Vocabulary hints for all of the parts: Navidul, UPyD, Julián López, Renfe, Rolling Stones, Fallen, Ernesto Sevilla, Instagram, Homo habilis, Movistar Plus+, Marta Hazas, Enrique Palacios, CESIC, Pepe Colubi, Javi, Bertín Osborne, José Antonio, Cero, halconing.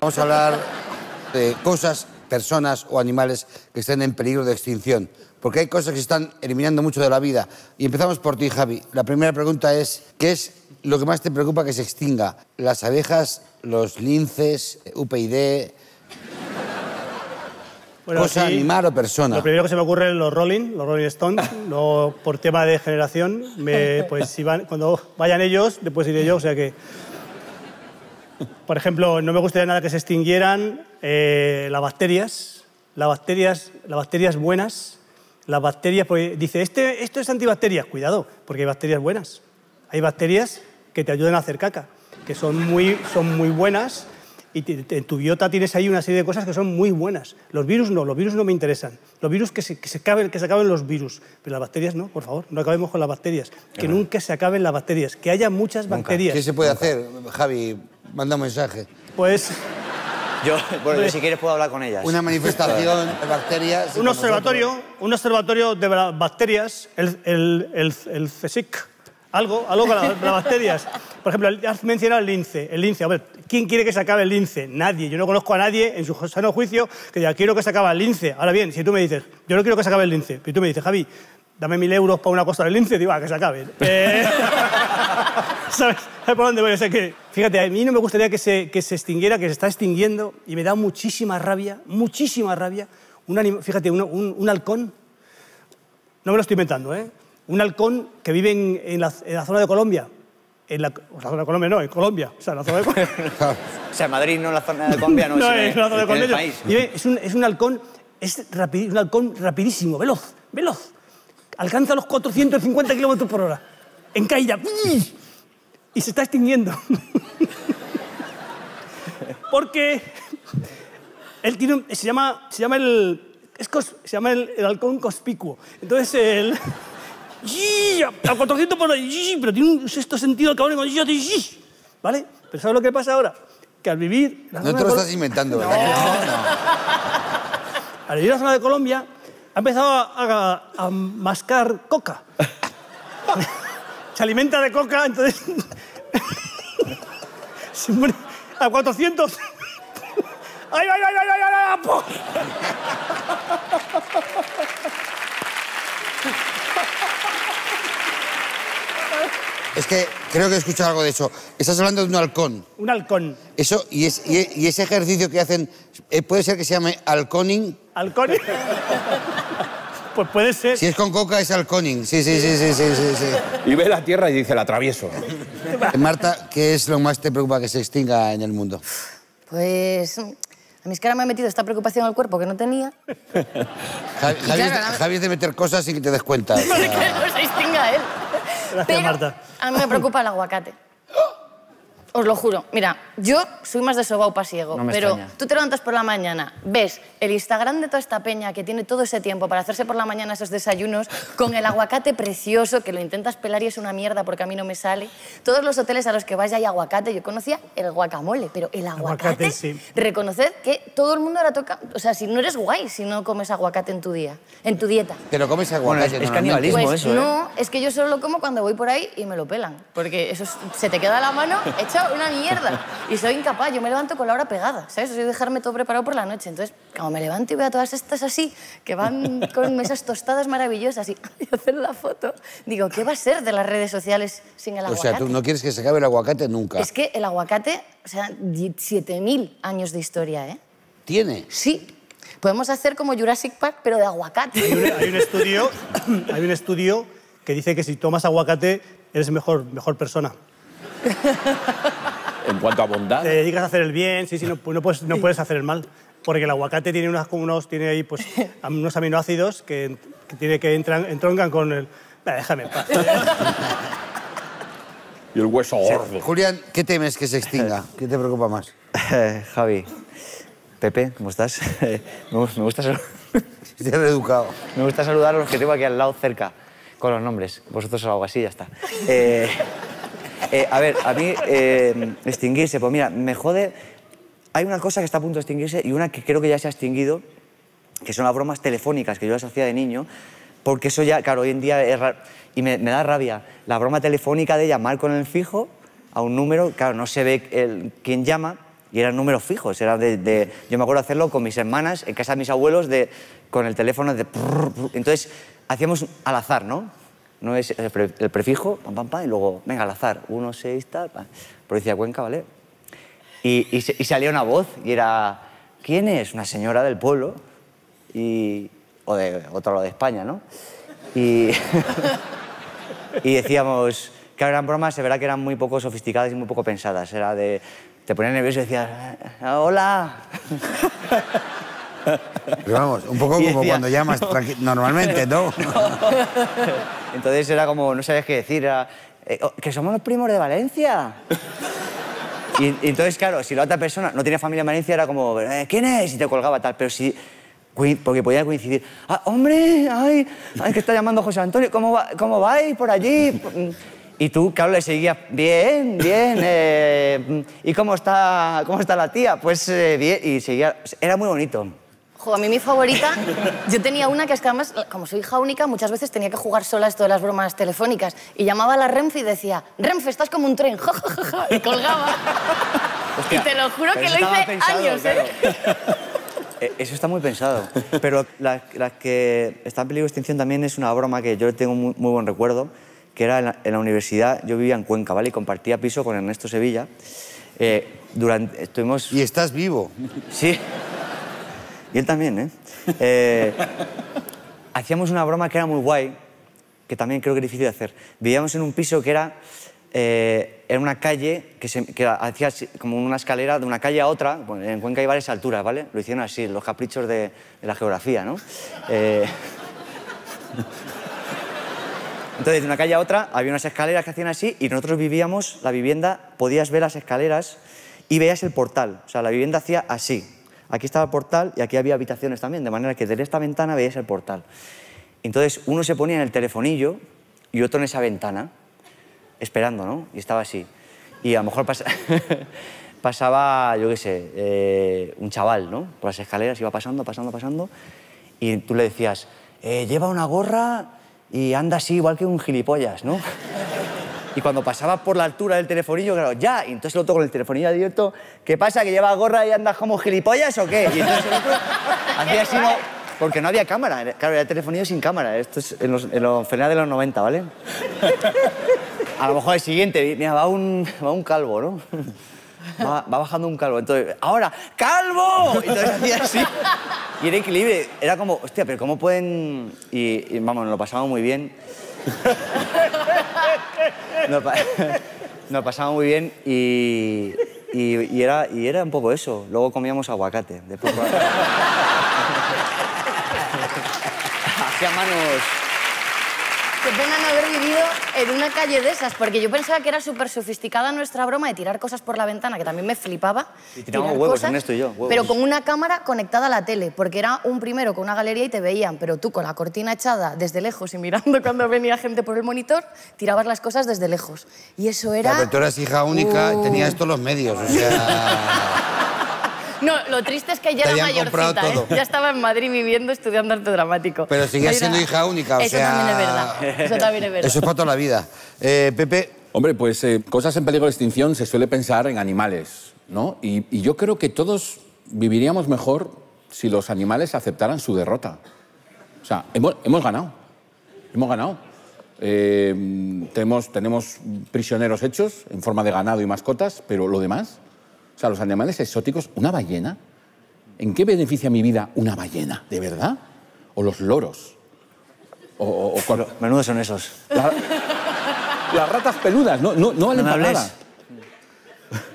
Vamos a hablar de cosas, personas o animales que estén en peligro de extinción. Porque hay cosas que se están eliminando mucho de la vida. Y empezamos por ti, Javi. La primera pregunta es, ¿qué es lo que más te preocupa que se extinga? Las abejas, los linces, UPyD... Bueno, cosa, sí, animal o persona. Lo primero que se me ocurre es los Rolling Stones. No, por tema de generación, pues si van, cuando vayan ellos, después iré yo, o sea que... Por ejemplo, no me gustaría nada que se extinguieran las bacterias buenas. Las bacterias, porque dice, esto es antibacterias. Cuidado, porque hay bacterias buenas. Hay bacterias que te ayudan a hacer caca, que son muy buenas. Y en tu biota tienes ahí una serie de cosas que son muy buenas. Los virus no me interesan. Los virus que se acaben los virus. Pero las bacterias no, por favor, no acabemos con las bacterias. Que claro, nunca se acaben las bacterias, que haya muchas bacterias. ¿Qué se puede hacer, Javi? Manda un mensaje. Pues... Bueno, si quieres puedo hablar con ellas. Una manifestación de bacterias... Un observatorio de bacterias, el CESIC. Algo con las bacterias. Por ejemplo, has mencionado el lince. El lince, a ver, ¿quién quiere que se acabe el lince? Nadie. Yo no conozco a nadie en su sano juicio que diga, quiero que se acabe el lince. Ahora bien, si tú me dices, yo no quiero que se acabe el lince, pero tú me dices, Javi, dame 1.000 euros para una cosa del lince, digo, que se acabe. ¿Sabes? ¿Sabes por dónde voy? O sea, que, fíjate, a mí no me gustaría que se extinguiera, que se está extinguiendo, y me da muchísima rabia, un halcón, no me lo estoy inventando, ¿eh? Un halcón que vive en la zona de Colombia. En Colombia. O sea, en la zona de Colombia. O sea, Madrid no, en la zona de Colombia, no, no es en la zona de Colombia. Es un halcón rapidísimo, veloz. Alcanza los 450 kilómetros por hora. En caída. Y se está extinguiendo. Porque él tiene un, se llama el halcón conspicuo. Entonces él... a 400 por hora, pero tiene un sexto sentido, el cabrón, ¿vale? Pero ¿sabes lo que pasa ahora? Que al vivir... No te lo estás inventando, ¿verdad? No. Al vivir en la zona de Colombia, ha empezado a mascar coca. Se alimenta de coca, entonces... Se muere a 400... ¡Ay! Es que creo que he escuchado algo de eso. Estás hablando de un halcón. Un halcón. Eso, y ese ejercicio que hacen, ¿puede ser que se llame halconing? ¿Halconing? Pues puede ser. Si es con coca, es halconing. Sí. Y ve la tierra y dice, la atravieso. Marta, ¿qué es lo más te preocupa que se extinga en el mundo? Pues... A mí es que ahora me ha metido esta preocupación al cuerpo que no tenía. Javi es de meter cosas sin que te des cuenta. No, que no se extinga él. Gracias, pero Marta. A mí me preocupa el aguacate. Os lo juro. Mira, yo soy más de sobao pasiego, no pero extraña. Tú te levantas por la mañana, ves el Instagram de toda esta peña que tiene todo ese tiempo para hacerse por la mañana esos desayunos con el aguacate precioso que lo intentas pelar y es una mierda porque a mí no me sale. Todos los hoteles a los que vais hay aguacate. Yo conocía el guacamole, pero el aguacate sí. Reconoced que todo el mundo ahora toca... O sea, si no eres guay si no comes aguacate en tu día, en tu dieta. ¿Pero comes aguacate? Bueno, es canibalismo pues eso, ¿eh? No, es que yo solo lo como cuando voy por ahí y me lo pelan. Porque eso es, se te queda la mano hecha una mierda. Y soy incapaz, yo me levanto con la hora pegada, ¿sabes? Soy dejarme todo preparado por la noche. Entonces, como me levanto y veo a todas estas así, que van con esas tostadas maravillosas y hacer la foto, digo, ¿qué va a ser de las redes sociales sin el aguacate? O sea, tú no quieres que se acabe el aguacate nunca. Es que el aguacate, o sea, 7.000 años de historia, ¿eh? ¿Tiene? Sí. Podemos hacer como Jurassic Park, pero de aguacate. Hay un estudio que dice que si tomas aguacate, eres mejor persona. En cuanto a bondad. Te dedicas a hacer el bien, sí, no puedes hacer el mal. Porque el aguacate tiene unos aminoácidos que entroncan con el... déjame en paz. Y el hueso gordo. Julián, ¿qué temes que se extinga? ¿Qué te preocupa más? Javi. Pepe, ¿cómo estás? Me gusta saludar... Estoy reeducado. Me gusta saludar a los que tengo aquí al lado cerca, con los nombres. Vosotros algo así, ya está. A mí extinguirse, pues mira, me jode... Hay una cosa que está a punto de extinguirse y una que creo que ya se ha extinguido, que son las bromas telefónicas, que yo las hacía de niño, porque eso ya, claro, hoy en día es raro, y me da rabia. La broma telefónica de llamar con el fijo a un número, claro, no se ve quién llama, Y eran números fijos, era de... Yo me acuerdo hacerlo con mis hermanas, en casa de mis abuelos, de, con el teléfono de... Entonces, hacíamos al azar, ¿no? No es el prefijo, pam, pam, pam, y luego, venga, al azar, 1, 6, tal, pam. Provincia de Cuenca, ¿vale? Y salía una voz y era... ¿Quién es? Una señora del pueblo y... o de otro lado de España, ¿no? Y... y decíamos... que eran bromas, se verá que eran muy poco sofisticadas y muy poco pensadas. Era de... Te ponías nervioso y decías... ¡Hola! Pero vamos, un poco como decía, cuando llamas no, normalmente, ¿no? ¿No? Entonces era como... No sabías qué decir. Era, ¿que somos los primos de Valencia? Y entonces, claro, si la otra persona no tenía familia en Valencia, era como... ¿Quién es? Y te colgaba tal. Pero si... Porque podía coincidir. ¡Ah, hombre! ¡Ay! ¡Ay, que está llamando José Antonio! ¿Cómo vais por allí? Y tú, claro, le seguías, bien, bien, ¿y cómo está la tía? Pues bien, y seguía, era muy bonito. Jo, a mí mi favorita, yo tenía una que es que además, como soy hija única, muchas veces tenía que jugar sola todas las bromas telefónicas. Y llamaba a la Renfe y decía, Renfe, estás como un tren, ja, ja, ja, y colgaba. Hostia, y te lo juro que lo hice pensado, años, claro. Eso está muy pensado. Pero las que están en peligro de extinción también es una broma que yo tengo muy, muy buen recuerdo, que era en la universidad, yo vivía en Cuenca, ¿vale? Y compartía piso con Ernesto Sevilla. Estuvimos... ¿Y estás vivo? Sí. Y él también, ¿eh? Hacíamos una broma que era muy guay, que también creo que es difícil de hacer. Vivíamos en un piso que era una calle que hacía como una escalera de una calle a otra. Bueno, en Cuenca hay varias alturas, ¿vale? Lo hicieron así, los caprichos de la geografía, ¿no? Entonces, de una calle a otra había unas escaleras que hacían así y nosotros vivíamos, la vivienda, podías ver las escaleras y veías el portal. O sea, la vivienda hacía así. Aquí estaba el portal y aquí había habitaciones también, de manera que desde esta ventana veías el portal. Entonces, uno se ponía en el telefonillo y otro en esa ventana, esperando, ¿no? Y estaba así. Y a lo mejor pasaba, yo qué sé, un chaval, ¿no? Por las escaleras iba pasando, pasando, pasando y tú le decías, lleva una gorra... y anda así igual que un gilipollas, ¿no? Y cuando pasaba por la altura del telefonillo, claro, ya, y entonces el otro con el telefonillo abierto, ¿qué pasa, que lleva gorra y andas como gilipollas o qué? Y entonces el otro hacía así, no, porque no había cámara, claro, era el telefonillo sin cámara, esto es en los finales de los 90, ¿vale? A lo mejor el siguiente, mira, va un calvo, ¿no? Va bajando un calvo, entonces, ahora, ¡calvo! Y entonces hacía así. Y era increíble, era como, hostia, pero ¿cómo pueden...? Y vamos, nos lo pasamos muy bien. Nos pasamos muy bien y era un poco eso. Luego comíamos aguacate. Después... Hacía manos... Qué pena no haber vivido en una calle de esas, porque yo pensaba que era súper sofisticada nuestra broma de tirar cosas por la ventana, que también me flipaba. Y tiramos huevos, cosas, Ernesto y yo. Huevos. Pero con una cámara conectada a la tele, porque era un primero con una galería y te veían, pero tú con la cortina echada desde lejos y mirando cuando venía gente por el monitor, tirabas las cosas desde lejos. Y eso era... Pero tú eras hija única y tenías todos los medios, o sea... No, lo triste es que ya era mayorcita, ¿eh? Ya estaba en Madrid viviendo, estudiando arte dramático. Pero seguía siendo hija única, o eso sea... También es verdad. Eso también es verdad. Eso es para toda la vida. Pepe... Hombre, pues cosas en peligro de extinción se suele pensar en animales, ¿no? Y yo creo que todos viviríamos mejor si los animales aceptaran su derrota. O sea, hemos ganado. Hemos ganado. Tenemos prisioneros hechos en forma de ganado y mascotas, pero lo demás... O sea, los animales exóticos, una ballena. ¿En qué beneficia mi vida una ballena, de verdad? O los loros. O cuando... Menudos son esos. Las ratas peludas, no valen para nada.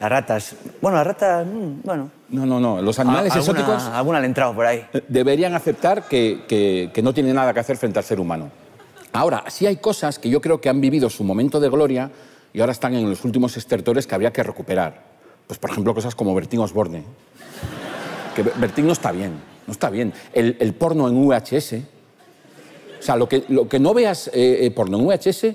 Las ratas. Bueno, las ratas, bueno. No, los animales exóticos... Alguna le ha entrado por ahí. Deberían aceptar que no tienen nada que hacer frente al ser humano. Ahora, sí hay cosas que yo creo que han vivido su momento de gloria y ahora están en los últimos estertores que habría que recuperar. Pues, por ejemplo, cosas como Bertín Osborne. Que Bertín no está bien, no está bien. El porno en VHS... O sea, lo que no veas porno en VHS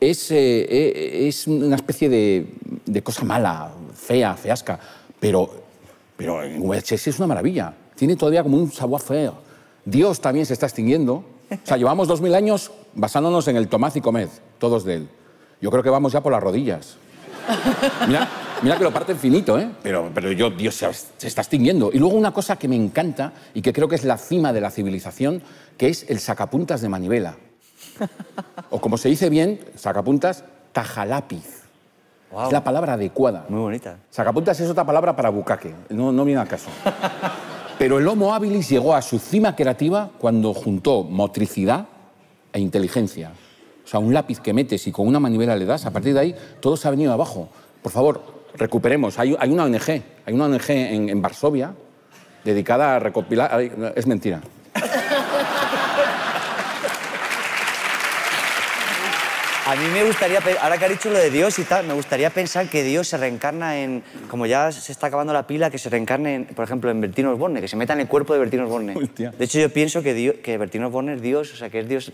es una especie de cosa mala, fea, feasca. Pero en VHS es una maravilla. Tiene todavía como un sabor feo. Dios también se está extinguiendo. O sea, llevamos 2000 años basándonos en el Tomás y Comed, todos de él. Yo creo que vamos ya por las rodillas. Mira... Mira que lo parten finito, ¿eh? Pero yo, Dios, se está extinguiendo. Y luego una cosa que me encanta y que creo que es la cima de la civilización, que es el sacapuntas de manivela. O como se dice bien, sacapuntas, tajalápiz. Wow. Es la palabra adecuada. Muy bonita. Sacapuntas es otra palabra para bucaque. No, no viene al caso. Pero el Homo habilis llegó a su cima creativa cuando juntó motricidad e inteligencia. O sea, un lápiz que metes y con una manivela le das, a partir de ahí todo se ha venido abajo. Por favor, recuperemos. Hay una ONG en Varsovia dedicada a recopilar... Ay, no, es mentira. A mí me gustaría, ahora que ha dicho lo de Dios y tal, me gustaría pensar que Dios se reencarna en, como ya se está acabando la pila, que se reencarne, en, por ejemplo, en Bertín Osborne, que se meta en el cuerpo de Bertín Osborne. Hostia. De hecho, yo pienso que, Bertín Osborne es Dios, o sea, que es Dios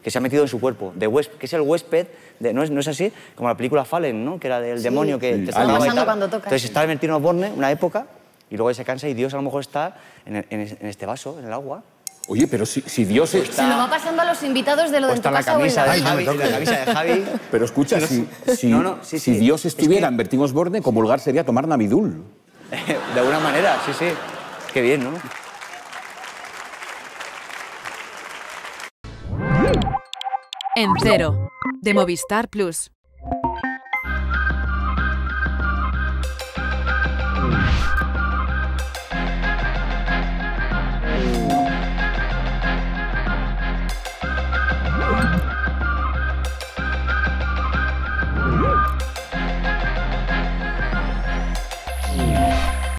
que se ha metido en su cuerpo, que es el huésped, ¿no es así? Como la película Fallen, ¿no? Que era del demonio que te estaba pasando cuando tocas. Entonces está en Bertín Osborne una época y luego se cansa y Dios a lo mejor está en este vaso, en el agua. Oye, pero si Dios está... Se lo va pasando a los invitados de lo de tu casa o en la camisa de Javi. Pero escucha, si Dios estuviera en Bertín Osborne, comulgar sería tomar Navidul. De alguna manera, sí, sí. Qué bien, ¿no? En Cero, de Movistar Plus.